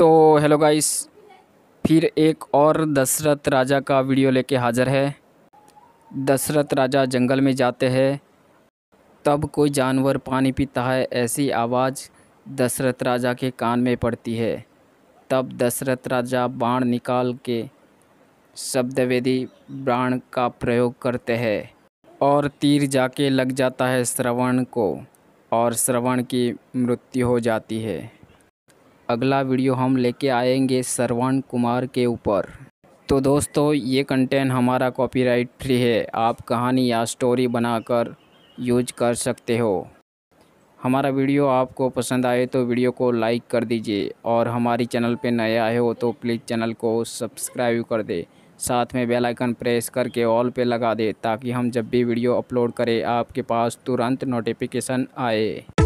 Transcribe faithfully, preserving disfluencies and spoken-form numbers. तो hello guys, फिर एक और दशरथ राजा का वीडियो लेके हाज़र है। दशरथ राजा जंगल में जाते हैं, तब कोई जानवर पानी पीता है। ऐसी आवाज़ दशरथ राजा के कान में पड़ती है। तब दशरथ राजा बाण निकाल के शब्दवेदी बाण का प्रयोग करते हैं और तीर जाके लग जाता है श्रवण को, और श्रवण की मृत्यु हो जाती है। अगला वीडियो हम लेके आएंगे श्रवण कुमार के ऊपर। तो दोस्तों, ये कंटेंट हमारा कॉपीराइट फ्री है, आप कहानी या स्टोरी बनाकर यूज कर सकते हो। हमारा वीडियो आपको पसंद आए तो वीडियो को लाइक कर दीजिए, और हमारी चैनल पे नए आए हो तो प्लीज़ चैनल को सब्सक्राइब कर दे, साथ में बेल आइकन प्रेस करके ऑल पे लगा दे, ताकि हम जब भी वीडियो अपलोड करें आपके पास तुरंत नोटिफिकेशन आए।